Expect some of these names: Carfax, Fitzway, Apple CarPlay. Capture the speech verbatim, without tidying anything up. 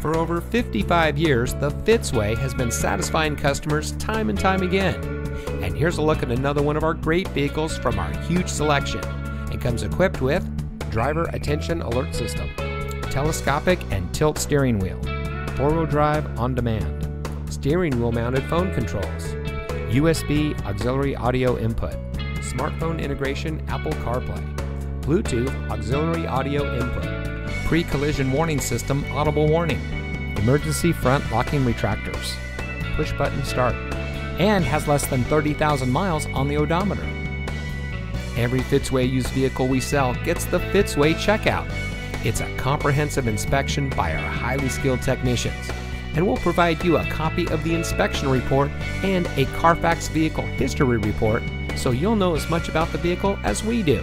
for over fifty-five years, the Fitzway has been satisfying customers time and time again. And here's a look at another one of our great vehicles from our huge selection. It comes equipped with driver attention alert system, telescopic and tilt steering wheel, four-wheel drive on demand, steering wheel mounted phone controls, U S B auxiliary audio input, smartphone integration Apple CarPlay, Bluetooth auxiliary audio input, pre-collision warning system audible warning, emergency front locking retractors, push button start, and has less than thirty thousand miles on the odometer. Every Fitzway used vehicle we sell gets the Fitzway checkout. It's a comprehensive inspection by our highly skilled technicians, and we'll provide you a copy of the inspection report and a Carfax vehicle history report, so you'll know as much about the vehicle as we do.